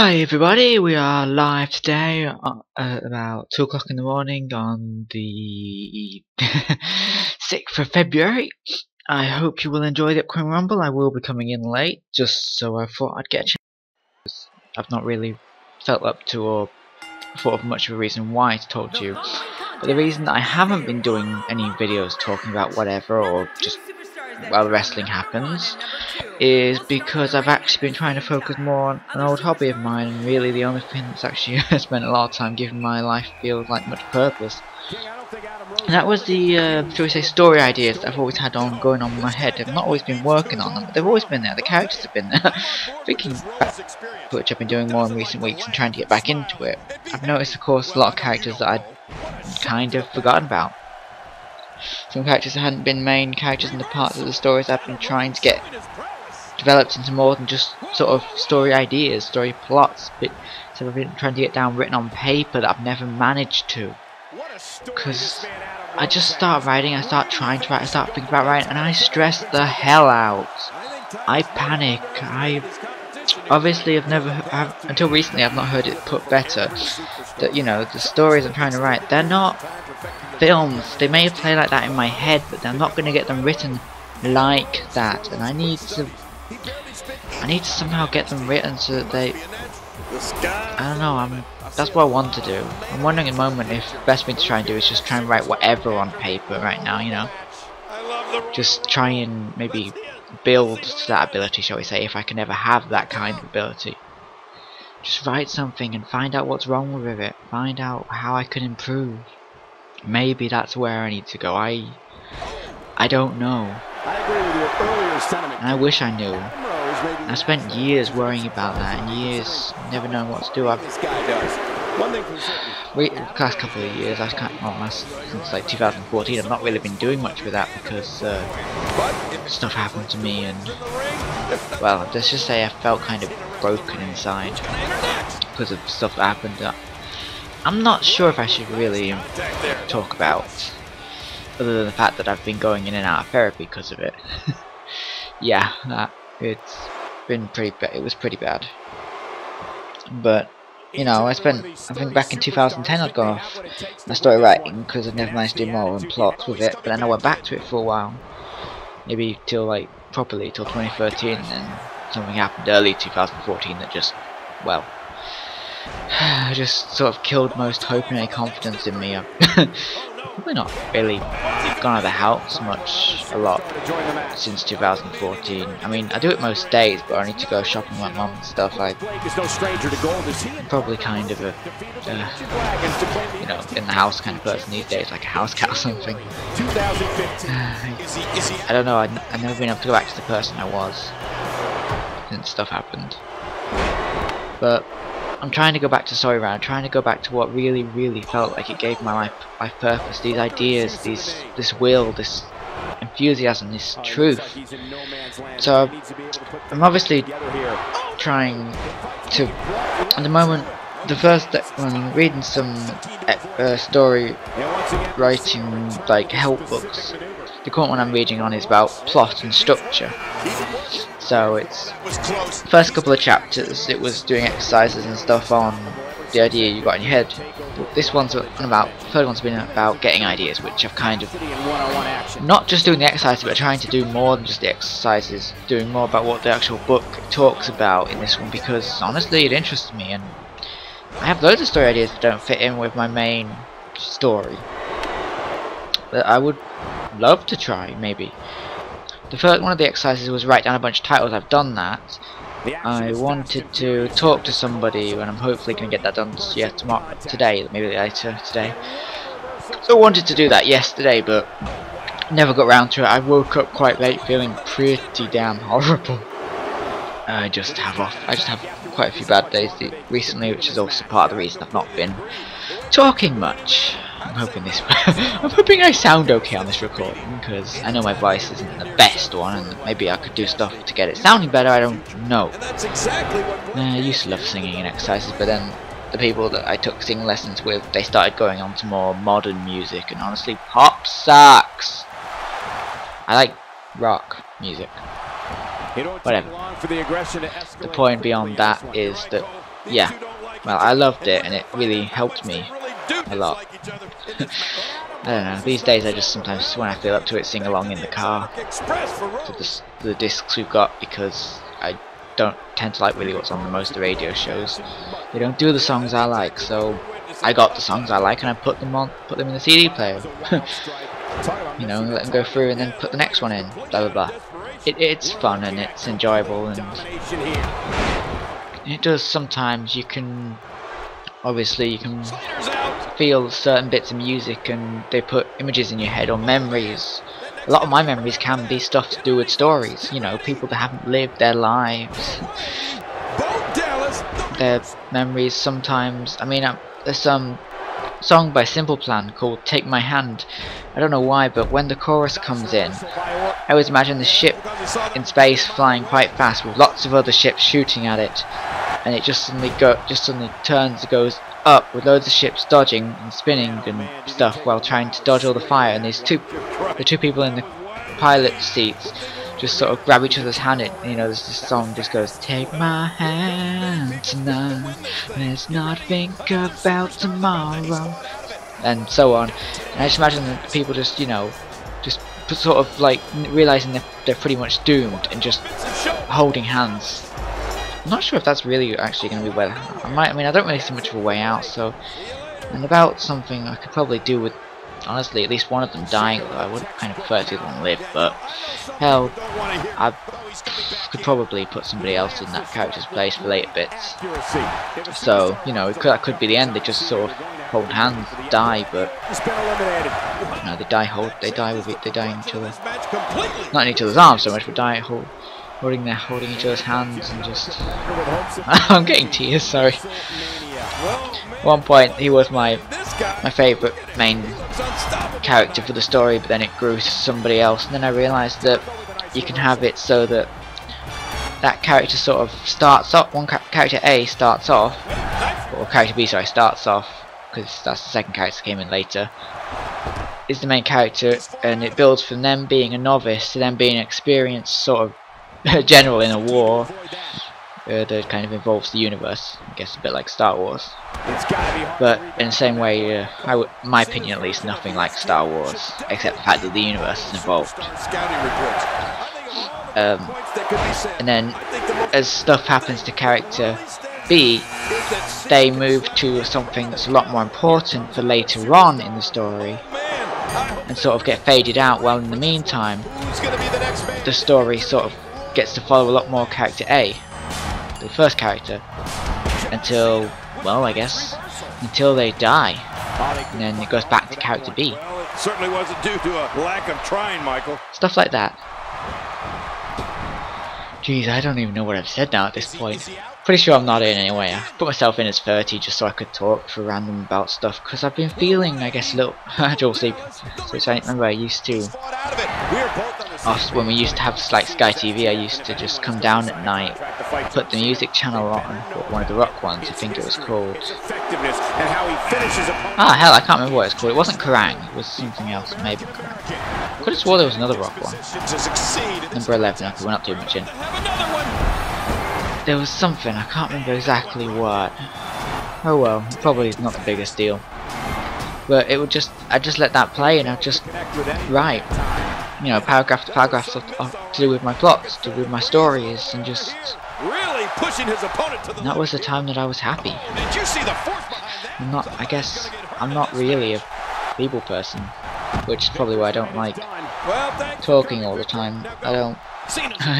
Hi everybody, we are live today at about 2 o'clock in the morning on the 6th of February. I hope you will enjoy the upcoming Rumble. I will be coming in late, just so I thought I'd get a chance. I've not really felt up to or thought of much of a reason why to talk to you. But the reason that I haven't been doing any videos talking about whatever or just while wrestling happens is because I've actually been trying to focus more on an old hobby of mine, and really the only thing that's actually spent a lot of time giving my life feels like much purpose. And that was the, shall we say, story ideas that I've always had on going on in my head. I've not always been working on them, but they've always been there, the characters have been there. Thinking back, which I've been doing more in recent weeks and trying to get back into it, I've noticed of course a lot of characters that I'd kind of forgotten about. Some characters that hadn't been main characters in the parts of the stories I've been trying to get developed into more than just sort of story ideas, story plots, but so I've been trying to get down written on paper that I've never managed to. Because I just start writing, I start trying to write, I start thinking about writing, and I stress the hell out. I panic. I obviously have never, until recently I've not heard it put better, that, you know, the stories I'm trying to write, they're not films. They may play like that in my head, but they're not going to get them written like that, and I need to somehow get them written so that they, I don't know, that's what I want to do. I'm wondering at the moment if the best thing to try and do is just try and write whatever on paper right now, you know. Just try and maybe build to that ability, shall we say, if I can ever have that kind of ability. Just write something and find out what's wrong with it, find out how I can improve. Maybe that's where I need to go, I don't know. And I wish I knew. I spent years worrying about that and years never knowing what to do. I've the last couple of years, I can't, well, since like 2014, I've not really been doing much with that because stuff happened to me, and well, let's just say I felt kind of broken inside because of stuff that happened that I'm not sure if I should really talk about, other than the fact that I've been going in and out of therapy because of it. Yeah, it was pretty bad. But you know, I think back in 2010 I'd gone off my story writing because I'd never managed to do more and plots with it, but then I went back to it for a while, maybe till like properly till 2013, and then something happened early 2014 that just, well, just sort of killed most hope and any confidence in me. Probably not really gone out of the house much, a lot, since 2014. I mean, I do it most days, but I need to go shopping with my mum and stuff. I'm probably kind of a, you know, in the house kind of person these days, like a house cat or something. I don't know, I've never been able to go back to the person I was since stuff happened. But I'm trying to go back to story round, trying to go back to what really, really felt like it gave my life purpose, these ideas, this will, this enthusiasm, this truth. So I'm obviously trying to, at the moment, the first step when I'm reading some story writing like help books. The current one I'm reading on is about plot and structure. So it's first couple of chapters, it was doing exercises and stuff on the idea you got in your head. But this one's about, the third one's been about getting ideas, which I've kind of not just doing the exercises, but trying to do more than just the exercises, doing more about what the actual book talks about in this one, because honestly it interests me, and I have loads of story ideas that don't fit in with my main story that I would love to try, maybe. The first one of the exercises was write down a bunch of titles. I've done that. I wanted to talk to somebody, and I'm hopefully going to get that done tomorrow, today, maybe later today. So I wanted to do that yesterday, but never got round to it. I woke up quite late feeling pretty damn horrible. I just have quite a few bad days recently, which is also part of the reason I've not been talking much. I'm hoping I sound okay on this recording, because I know my voice isn't the best one, and maybe I could do stuff to get it sounding better, I don't know. I used to love singing and exercises, but then the people that I took singing lessons with, they started going on to more modern music, and honestly, pop sucks! I like rock music. Whatever. The point beyond that is that yeah, well, I loved it and it really helped me a lot. I don't know, these days I just sometimes, when I feel up to it, sing along in the car to the discs we've got, because I don't tend to like really what's on most of the radio shows. They don't do the songs I like, so I got the songs I like and I put them on, put them in the CD player. You know, let them go through and then put the next one in, blah blah blah. It's fun and it's enjoyable, and it does sometimes, you can obviously you can feel certain bits of music and they put images in your head or memories. A lot of my memories can be stuff to do with stories, you know, people that haven't lived their lives. Their memories sometimes, I mean, there's some song by Simple Plan called Take My Hand. I don't know why, but when the chorus comes in, I always imagine the ship in space flying quite fast with lots of other ships shooting at it, and it just suddenly turns and goes up with loads of ships dodging and spinning and stuff while trying to dodge all the fire, and these the two people in the pilot seats just sort of grab each other's hand. It, you know, this song just goes, take my hand tonight, let's not think about tomorrow, and so on. And I just imagine that people just, you know, just sort of like realizing they're pretty much doomed and just holding hands. I'm not sure if that's really actually going to be well. I don't really see much of a way out. So, and about something I could probably do with. Honestly, at least one of them dying, though I would kind of prefer to long live, but hell, I could probably put somebody else in that character's place for later bits. So, you know, that could be the end. They just sort of hold hands, die, but no, they die in each other. Not in each other's arms so much, but die holding each other's hands and just. I'm getting tears. Sorry. At one point, he was my favourite main character for the story, but then it grew to somebody else, and then I realised that you can have it so that that character sort of starts off, character A starts off, or character B, sorry, starts off, because that's the second character that came in later, is the main character, and it builds from them being a novice to them being an experienced sort of general in a war. That kind of involves the universe, I guess, a bit like Star Wars. But in the same way, my opinion at least, nothing like Star Wars, except the fact that the universe is involved. And then, as stuff happens to character B, they move to something that's a lot more important for later on in the story, and sort of get faded out, while in the meantime, the story sort of gets to follow a lot more character A. The first character, until, well, I guess, until they die, and then it goes back to character B. Certainly wasn't due to a lack of trying, Michael. Stuff like that. Jeez, I don't even know what I've said now at this point. Pretty sure I'm not in anyway. I put myself in as 30 just so I could talk for random about stuff, because I've been feeling, I guess, a little dull sleep, which I remember I used to. When we used to have like Sky TV, I used to just come down at night, put the music channel on, one of the rock ones, I think it was called. Ah, hell, I can't remember what it was called. It wasn't Kerrang! It was something else, maybe Kerrang! I could have swore there was another rock one. Number 11, okay, we're not doing much in. There was something, I can't remember exactly what. Oh well, probably not the biggest deal. But it would just, I'd just let that play and I'd just write, you know, paragraph to paragraph to do with my plots, to do with my stories, and just really pushing his opponent to the. That was the time that I was happy. Did you see the force behind that? I'm not, I guess, I'm not really a people person, which is probably why I don't like talking all the time. I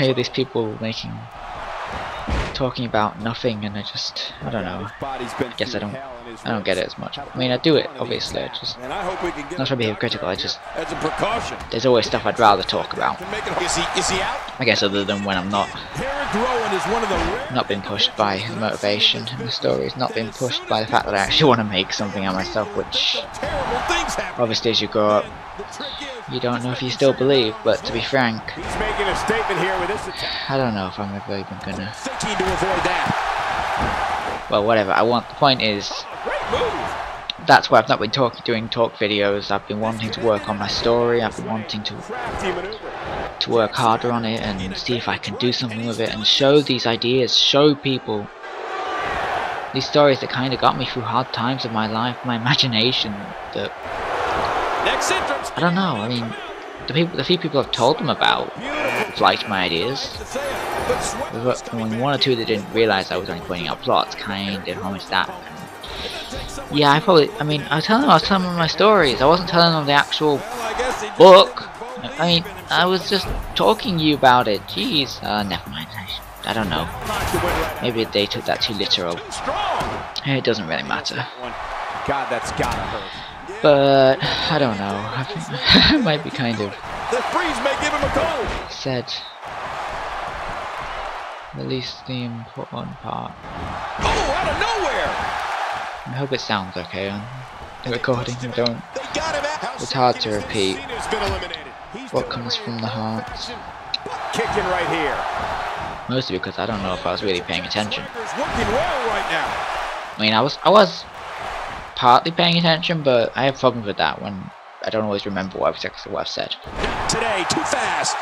hear these people talking about nothing, and I don't know. I guess I don't get it as much. I mean, I do it obviously. I just not trying to be critical. I just there's always stuff I'd rather talk about. I guess other than when I'm not being pushed by motivation, and the story's not being pushed by the fact that I actually want to make something out of myself. Which obviously, as you grow up, you don't know if you still believe. But to be frank, I don't know if I'm ever even gonna. Well, whatever. The point is, that's why I've not been doing talk videos. I've been wanting to work on my story. I've been wanting to work harder on it and see if I can do something with it and show these ideas, show people these stories that kind of got me through hard times of my life, my imagination, that I don't know, I mean, the few people I've told them about liked my ideas. When one or two that didn't realise I was only pointing out plots, kind of homage that. Yeah, I was telling them my stories. I wasn't telling them the actual book. I mean, I was just talking to you about it. Jeez, never mind. I don't know. Maybe they took that too literal. It doesn't really matter. God, that's gotta hurt. But I don't know. I think it might be kind of sad. At least the important part. Oh, out of nowhere! I hope it sounds okay on the recording. I don't. It's hard to repeat what comes from the heart. Kicking right here. Mostly because I don't know if I was really paying attention. I mean, I was partly paying attention, but I have a problem with that when I don't always remember what I've said. Today, too fast.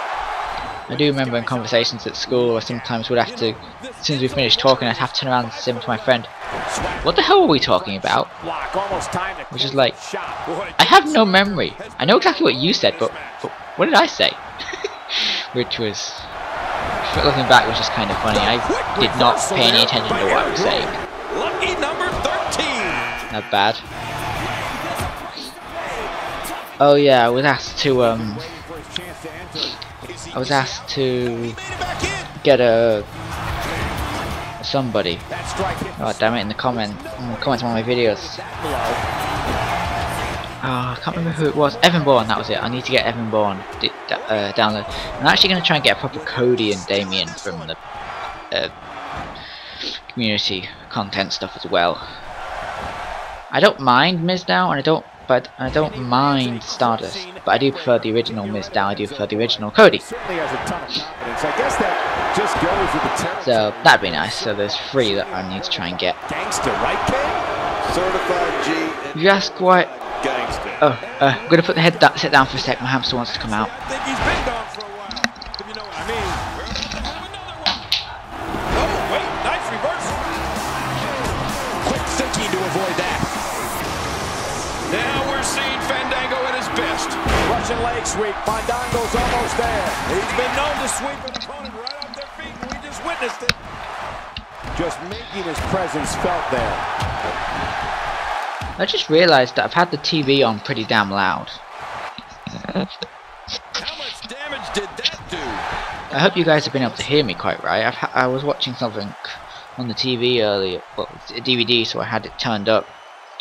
I do remember in conversations at school I sometimes would have to, as soon as we finished talking, I'd have to turn around and say to my friend, what the hell were we talking about? Which is like, I have no memory. I know exactly what you said, but what did I say? Which was, looking back, was just kind of funny. I did not pay any attention to what I was saying. Not bad. Oh yeah, I was asked to, get somebody. Oh damn it! In the comments on my videos. Ah, I can't remember who it was. Evan Bourne, that was it. I need to get Evan Bourne download. I'm actually going to try and get a proper Cody and Damien from the community content stuff as well. I don't mind Mizdow, and I don't mind Stardust, but I do prefer the original Mizdow. I do prefer the original Cody. So that'd be nice. So there's three that I need to try and get. If you ask why, I'm gonna put the head down, sit down for a sec. My hamster wants to come out. Sweep. Fandango's almost there. He's been known to sweep an opponent right off their feet. We just witnessed it. Just making his presence felt there. I just realized that I've had the TV on pretty damn loud. How much damage did that do? I hope you guys have been able to hear me quite right. I was watching something on the TV earlier, well, it's a DVD, so I had it turned up.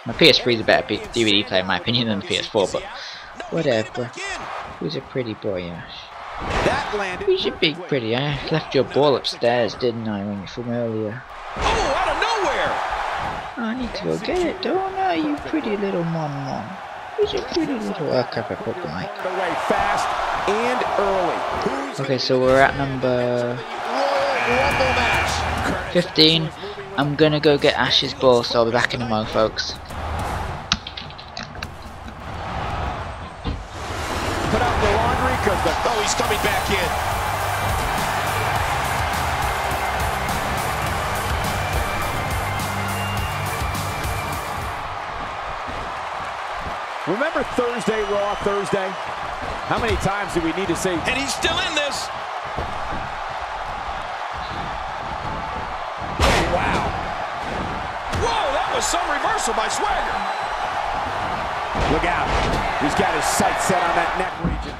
My PS3 is a better DVD player in my opinion than the PS4, but whatever. Who's a pretty boy, Ash? Who's a big pretty? I left your ball upstairs, didn't I, when you from earlier? Oh, out of nowhere! I need to go get it, don't I, you pretty little mom? Who's a pretty little? Oh crap! I broke the mic. Fast and early. Okay, so we're at number 15. I'm gonna go get Ash's ball, so I'll be back in a moment, folks. Oh, he's coming back in. Remember Thursday, Raw Thursday? How many times do we need to say? And he's still in this. Oh, wow. Whoa, that was some reversal by Swagger. Look out. He's got his sights set on that neck region.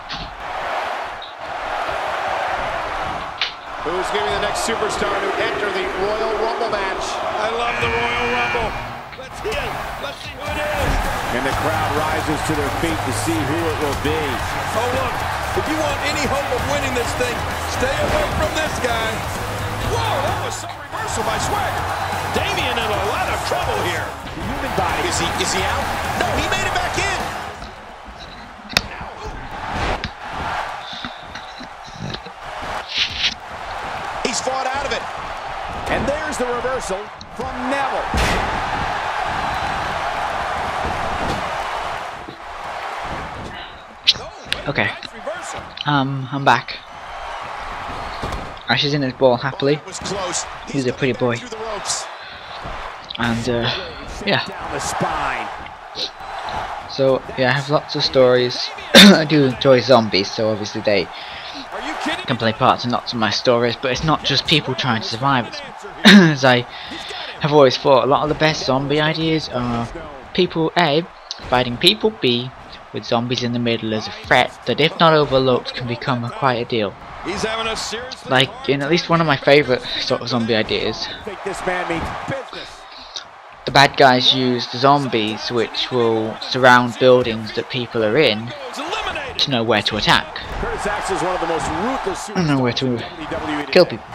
Who's gonna be the next superstar to enter the Royal Rumble match? I love the Royal Rumble. Let's see it. Let's see who it is. And the crowd rises to their feet to see who it will be. Oh look, if you want any hope of winning this thing, stay away from this guy. Whoa, that was some reversal by Swagger. Damien in a lot of trouble here. The human body. Is he out? No, he made it back in. Fought out of it, and there's the reversal from Neville. Okay, I'm back. Ash is in his ball happily. He's a pretty boy. and yeah. So yeah, I have lots of stories. I do enjoy zombies, so obviously they can play parts in lots of my stories, but it's not just people trying to survive. As I have always thought, a lot of the best zombie ideas are people A, fighting people B, with zombies in the middle as a threat that if not overlooked can become quite a deal. Like in at least one of my favourite sort of zombie ideas, the bad guys use the zombies which will surround buildings that people are in to know where to attack. And know where to kill people.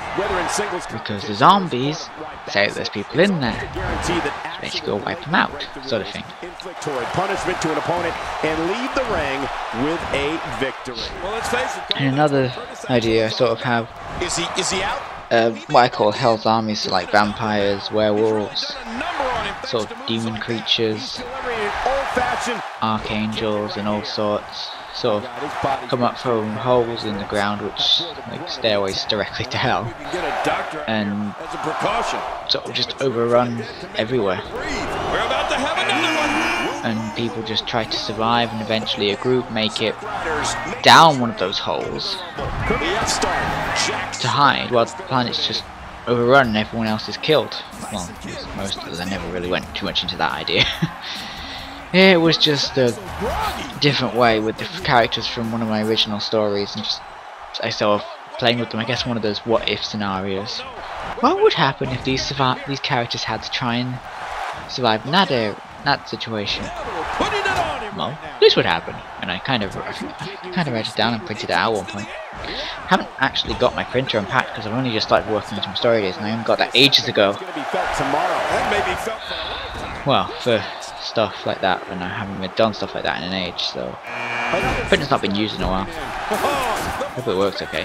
Because the zombies say that there's people in there. So they should go wipe them out, sort of thing. And another idea I sort of have, what I call Hell's Armies, so like vampires, werewolves, sort of demon creatures, archangels and all sorts, sort of come up from holes in the ground, which like stairways directly to hell, and sort of just overrun everywhere, and people just try to survive, and eventually a group make it down one of those holes to hide while the planet's just overrun and everyone else is killed. Well, most of them. I never really went too much into that idea. It was just a different way with the characters from one of my original stories, and just I sort of playing with them. I guess one of those what if scenarios. What would happen if these characters had to try and survive in that situation? Well, this would happen, and I kind of wrote it down and printed it out at one point. I haven't actually got my printer unpacked because I've only just started working on some story days, and I only got that ages ago. Well, for stuff like that, and I haven't done stuff like that in an age, so printer's not been used in a while. Hope it works okay.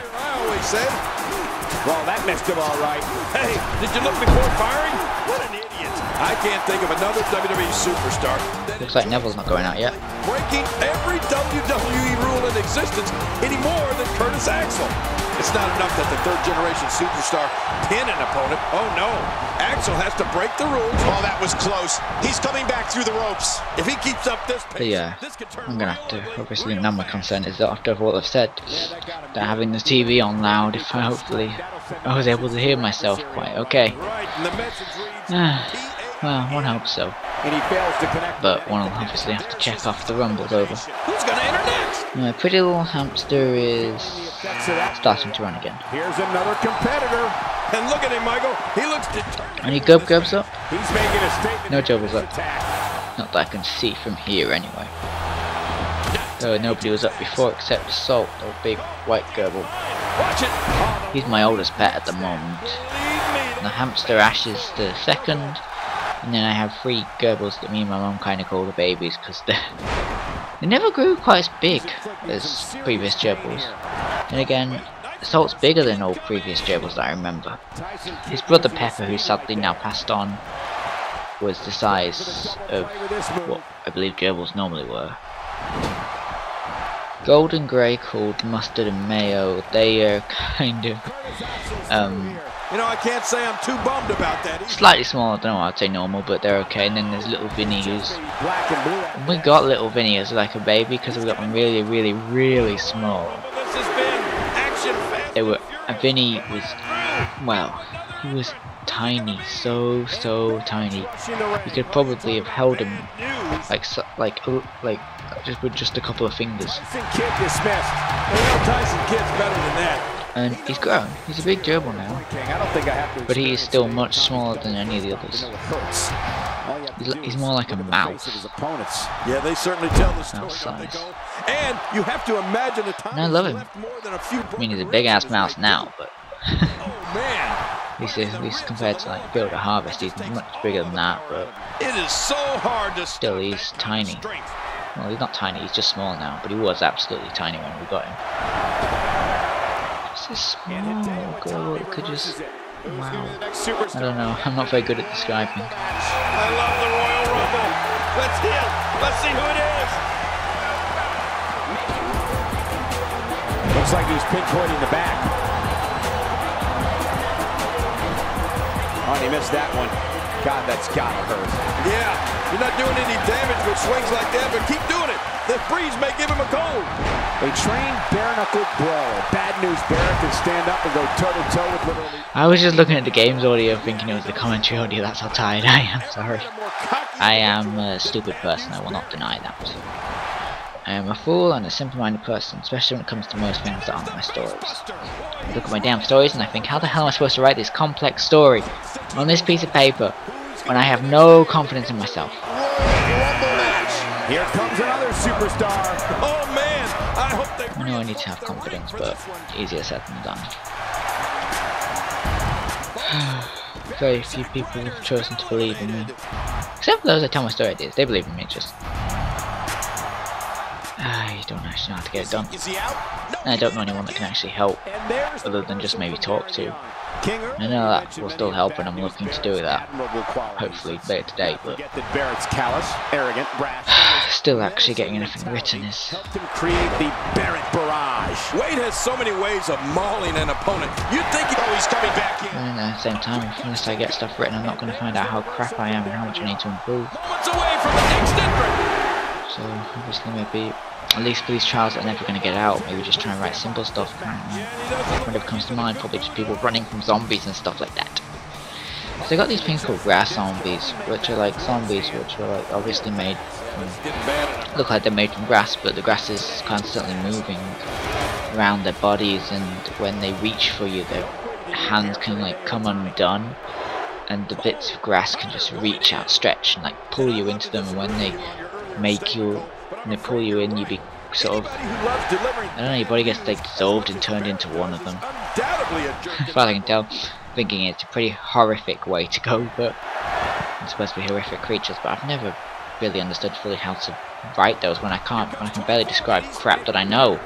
Well, that messed up all right. Hey, did you look before firing? What an idiot! I can't think of another WWE superstar. Looks like Neville's not going out yet. Breaking every WWE rule in existence any more than Curtis Axel. It's not enough that the third-generation superstar pin an opponent. Oh no, Axel has to break the rules. Oh, that was close. He's coming back through the ropes. If he keeps up this pace, yeah, I'm gonna have to. Obviously, none of my consent is that after all I've said. That having the TV on loud, if I hopefully I was able to hear myself quite okay. Well, one hopes so. But one will obviously have to check off the Rumble's over. Who's gonna enter next? My pretty little hamster is starting to run again. Here's another competitor. And look at him, Michael. He looks determined. Any Gub-Gubs up? He's making a statement. No Jobbers up. Not that I can see from here anyway. Though nobody was up before except Salt, or big white gerbil. He's my oldest pet at the moment. The hamster Ash is the second. And then I have three Gerbils that me and my mum kind of call the babies because they never grew quite as big as previous Gerbils. And again, Salt's bigger than all previous Gerbils that I remember. His brother Pepper, who sadly now passed on, was the size of what I believe Gerbils normally were. Golden Grey called Mustard and Mayo, they are kind of you know, I can't say I'm too bummed about that either. Slightly smaller than what I'd say normal, but they're okay. And then there's little Vinnies. And we got little Vinnies like a baby because we got them really, really, really small. They were a Vinny was, well, he was tiny, so tiny. You could probably have held him like just with just a couple of fingers. Tyson Kidd's better than that. And he's grown. He's a big gerbil now, but he is still much smaller than any of the others. He's more like a mouse. Yeah, they certainly tell the story. And you have to imagine the time. I love him. I mean, he's a big ass mouse now, but at least compared to like Build a Harvest, he's much bigger than that. But it is so hard to still, he's tiny. Well, he's not tiny. He's just small now, but he was absolutely tiny when we got him. This small girl, it could just, wow, I don't know, I'm not very good at describing. I love the Royal Rumble, let's see it, let's see who it is! Looks like he's pinpointing the back. Oh, he missed that one. God, that's gotta hurt. Yeah, you're not doing any damage with swings like that, but keep doing it. The freeze may give him a cold. A trained bare-knuckled brawl. Bad news, Barrett can stand up and go toe-to-toe with literally... I was just looking at the game's audio thinking it was the commentary audio. That's how tired I am, sorry. I am a stupid person, I will not deny that. I am a fool and a simple-minded person, especially when it comes to most things that aren't my stories. I look at my damn stories and I think, how the hell am I supposed to write this complex story on this piece of paper when I have no confidence in myself? Here comes another superstar. Oh man, I hope they... I know I need to have confidence, but easier said than done. Very few people have chosen to believe in me, except for those that tell my story ideas. They believe in me, just... I don't actually know how to get it done. And I don't know anyone that can actually help, other than just maybe talk to. I know that will still help, and I'm looking to do that, hopefully later today, but... still actually getting anything written is... Wade has so many ways of mauling an opponent. You'd think he's coming back in. And at the same time, unless I get stuff written, I'm not going to find out how crap I am and how much I need to improve. So, obviously, maybe at least for these trials that are never going to get out, maybe just try and write simple stuff. Whatever comes to mind, probably just people running from zombies and stuff like that. So I got these things called grass zombies, which are like zombies which are like obviously made from, look like they're made from grass, but the grass is constantly moving around their bodies, and when they reach for you, their hands can like come undone, and the bits of grass can just reach out, stretch, and like pull you into them, and when they make you, and they pull you in, you be sort of, I don't know, your body gets like dissolved and turned into one of them. As far as I can tell, thinking it's a pretty horrific way to go, but it's supposed to be horrific creatures, but I've never really understood fully how to write those when I can't, when I can barely describe crap that I know.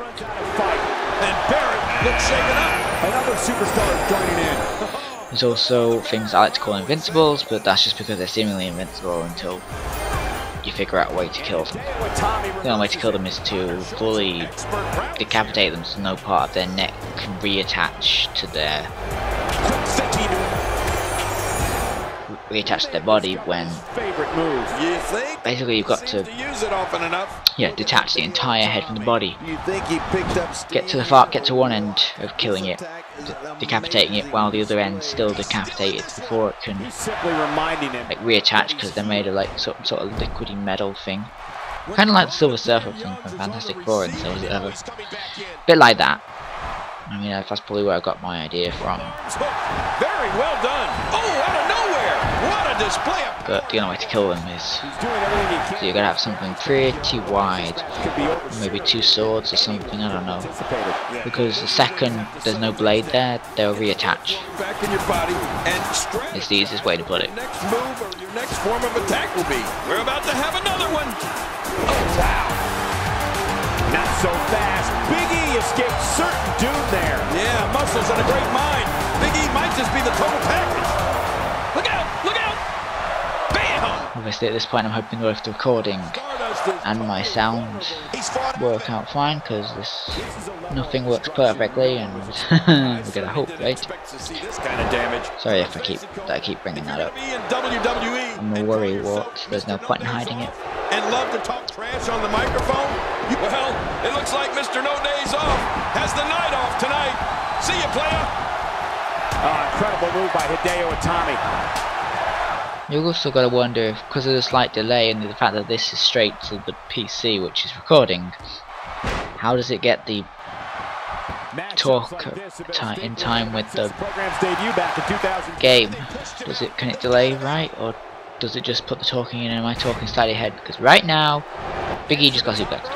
There's also things I like to call invincibles, but that's just because they're seemingly invincible until you figure out a way to kill them. The only way to kill them is to fully decapitate them so no part of their neck can reattach to their body when... Basically you've got to detach the entire head from the body. Get to one end of killing it, decapitating it, while the other end's still decapitated before it can like reattach, because they're made of like sort of liquidy metal thing. Kind of like the Silver Surfer thing from Fantastic Four and Silver Surfer. Bit like that. I mean, that's probably where I got my idea from. Very well done! Oh, out of nowhere! What a display! But the only way to kill them is... so you're gonna have something pretty wide. Maybe two swords or something, I don't know. Because the second there's no blade there, they'll reattach. It's the easiest way to put it. Your next form of attack will be... we're about to have another one! Oh, wow! Not so fast! Big E escaped certain doom there! Yeah, muscles and a great mind! Big E might just be the total package. Look out! Look out! Bam! Obviously, at this point, I'm hoping both the recording and my sound work out fine, because nothing works perfectly, and we're gonna hope, right? Sorry if I keep bringing that up. I'm a worry wart. There's no point in hiding it. And love to talk trash on the microphone. Well, it looks like Mr. No Days Off has the night off tonight. See you, player. Incredible move by Hideo Itami. You've also got to wonder if, because of the slight delay and the fact that this is straight to the PC which is recording, how does it get the talk in time with the game? Can it delay right, or does it just put the talking in and am I talking slightly ahead? Because right now, Big E just got suplexed.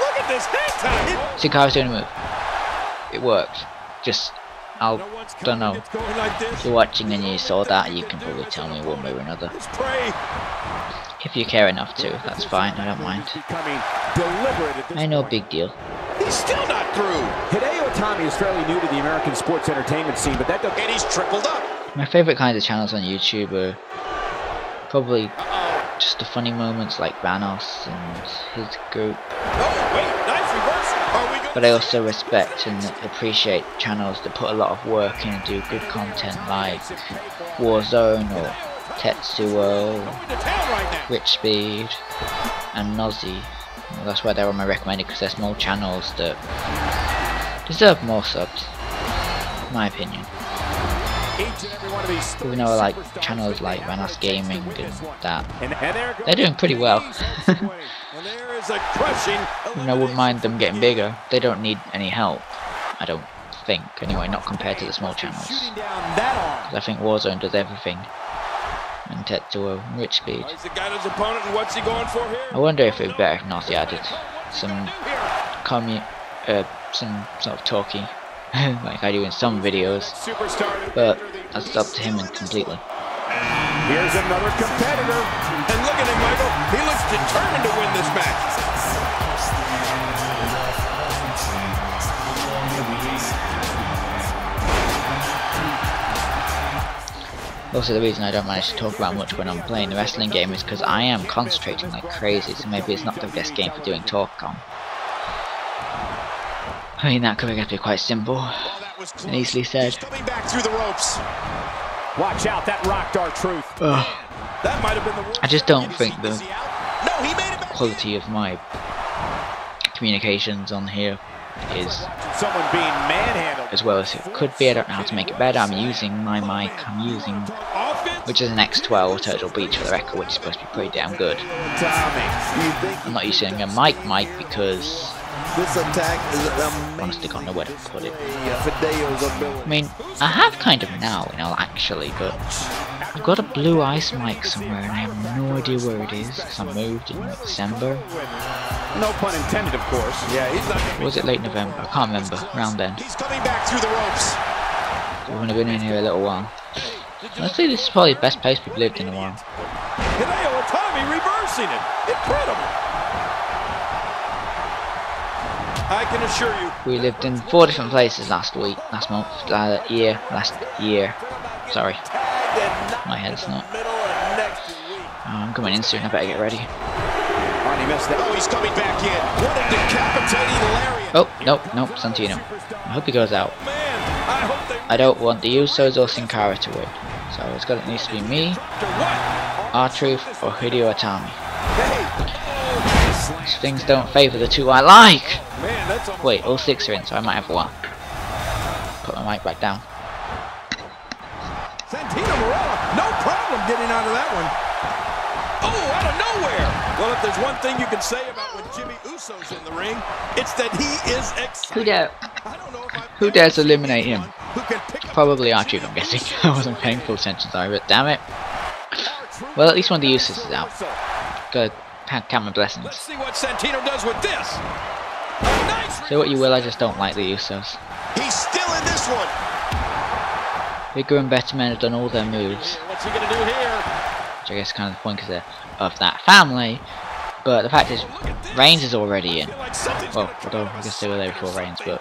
Look at this head time! Sin Cara's doing a move. It worked. Just... I don't know, if you're watching and you saw that, you can probably tell me one way or another. If you care enough to, that's fine, I don't mind. I know, big deal. He's still not through! Hideo Itami is fairly new to the American sports entertainment scene, but that doesn't... and he's tripled up! My favourite kinds of channels on YouTube are probably just the funny moments like Thanos and his group. Oh, wait, nice reversal! but I also respect and appreciate channels that put a lot of work in and do good content like Warzone or Tetsuo, Rich Speed and Nozzy. That's why they're on my recommended, because they're small channels that deserve more subs, in my opinion. Even though I like channels like Vanas Gaming and that, they're doing pretty well. And I wouldn't mind them getting bigger. They don't need any help, I don't think. Anyway, not compared to the small channels. Because I think Warzone does everything. And Tetsuo, Rich Speed. I wonder if it would be better if Nozzy added some sort of talkie, like I do in some videos. But that's up to him completely. Here's another competitor, and look at him, Michael. He looks determined to win this match. Also, the reason I don't manage to talk about much when I'm playing the wrestling game is because I am concentrating like crazy, so maybe it's not the best game for doing talk on. I mean, that could have to be quite simple and easily said. Coming back through the ropes. Watch out, that rocked R-Truth. That might have been the I just don't think the quality of my communications on here is as well as it could be. I don't know how to make it better. I'm using my mic, which is an X12 Turtle Beach for the record, which is supposed to be pretty damn good. I'm not using a mic because this attack is amazing. Honestly, I don't know where to put it. I mean, I have kind of now, you know, actually, but I've got a blue ice mic somewhere and I have no idea where it is because I moved in December. No pun intended, of course. Yeah, was it late November? I can't remember. Around then. He's coming back through the ropes. We've only been in here a little while. Honestly, this is probably the best place we've lived in a while. Hideo Itami reversing it. Incredible. I can assure you, we lived in 4 different places last year. Sorry, my head's not. I'm coming in soon. I better get ready. Oh, he's coming back in. What a decapitating lariat! Oh, nope, Santino. I hope he goes out. I don't want the Usos or Sin Cara to win, so it's got it needs to be me, R-Truth, or Hideo Itami. Things don't favour the two I like. Wait, all 6 are in, so I might have one. Put my mic back down. Santino Marella, no problem getting out of that one. Oh, out of nowhere! Well, if there's one thing you can say about when Jimmy Uso's in the ring, it's that he is Who dares eliminate him? Probably R-Truth, I'm guessing. I wasn't paying full attention, sorry, but damn it. Well, at least one of the Usos is out. Good. Camera blessings. Let's see what Santino does with this. Say what you will, I just don't like the Usos. He's still in this one. Bigger and better men have done all their moves. What's he gonna do here? Which I guess is kind of the point because they're of that family. But the fact is, Reigns is already in. Well, although I guess they were there before Reigns, but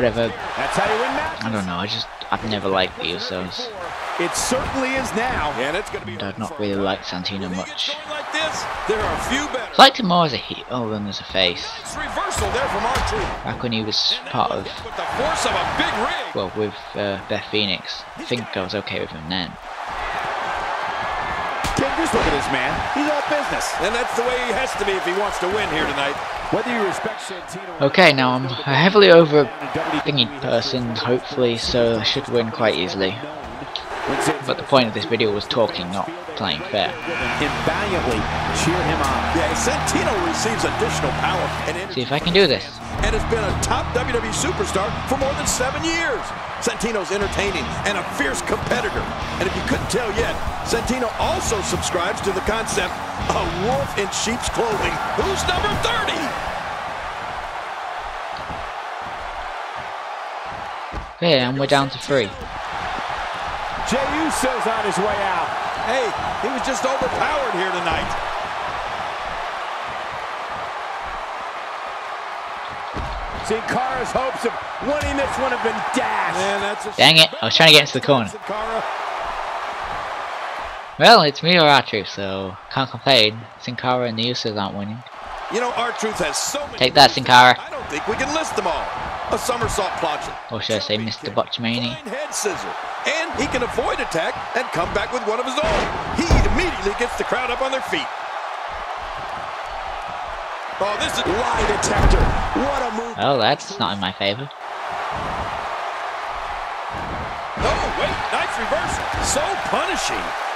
whatever. I don't know. I've never liked the Usos. It certainly is now. Yeah, that's gonna be and I've not really liked Santino much. Like this, there are few I liked him more as a heel than as a face. Back when he was part of, well, with Beth Phoenix, I think I was okay with him then. Can't just look at this man. He's all business, and that's the way he has to be if he wants to win here tonight. Whether you respect Santino. Okay, now I'm a heavily over thingy person, hopefully, so I should win quite easily. But the point of this video was talking, not playing fair. Invaluably cheer him on. Yeah, Santino receives additional power. And see if I can do this. And has been a top WWE superstar for more than 7 years. Santino's entertaining and a fierce competitor. And if you couldn't tell yet, Santino also subscribes to the concept of wolf in sheep's clothing. Who's number 30? Okay, and we're down to 3. Jey Uso's on his way out. Hey, he was just overpowered here tonight. Sin Cara's hopes of winning this one have been dashed. Man, that's a dang it, I was trying to get into the corner. Well, it's me or R-Truth, so can't complain. Sin Cara and the Usos aren't winning. You know, R-Truth has so many. Take that, Sin Cara. think we can list them all. A somersault plancha. Or should I say Mr. Botchmania? Head scissor. And he can avoid attack and come back with one of his own. He immediately gets the crowd up on their feet. Oh, this is lie detector. What a move. Oh, that's not in my favor. Oh, wait. Nice reversal. So punishing.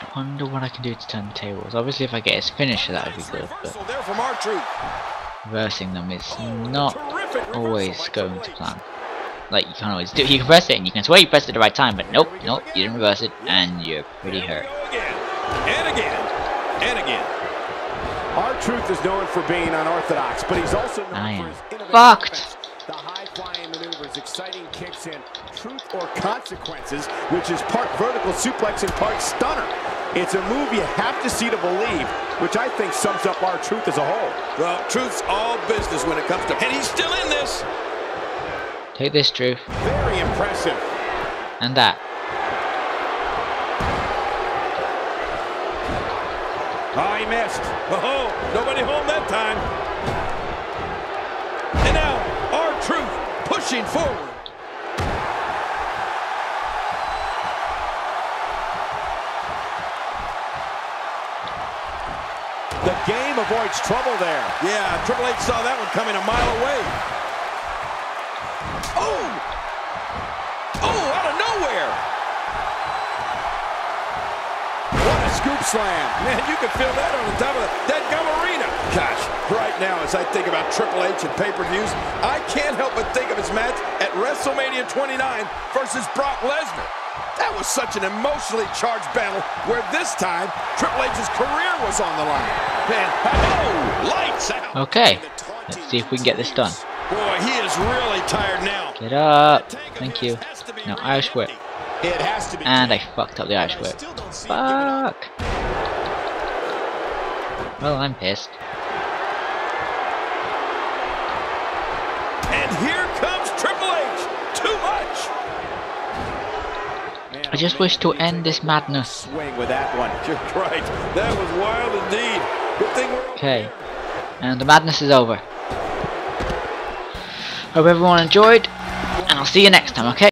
I wonder what I can do to turn the tables. Obviously, if I get his finisher, that would be good, but reversing them is not always going to plan. Like, you can't always do it. You can press it, and you can swear you pressed it at the right time, but nope, nope, you didn't reverse it, and you're pretty hurt. And again, and again. R-Truth is known for being unorthodox, but he's also known for his fucked. The high-flying maneuvers, exciting kicks in, truth or consequences, which is part vertical suplex and part stunner. It's a move you have to see to believe, which I think sums up R-Truth as a whole. Well, Truth's all business when it comes to... And he's still in this! Take this, Truth. Very impressive. And that. Oh, he missed. Oh, nobody home that time. Truth pushing forward. The game avoids trouble there. Yeah, Triple H saw that one coming a mile away. Oh! Oh, out of nowhere! What a scoop slam. Man, you can feel that on the top of that gum arena. Gosh, right now as I think about Triple H and pay-per-views, I can't help but think of his match at WrestleMania 29 versus Brock Lesnar. That was such an emotionally charged battle where this time Triple H's career was on the line. Man, oh, lights out. Okay, let's see if we can get this done. Boy, he is really tired now. Get up. Thank you. No, Irish whip. It has to be. And I fucked up the Irish whip. Fuck. Well, I'm pissed. And here comes Triple H! Too much! I just wish to end this madness. Swing with that one. You're right. That was wild indeed. Good thing we're okay. And the madness is over. Hope everyone enjoyed, and I'll see you next time, okay?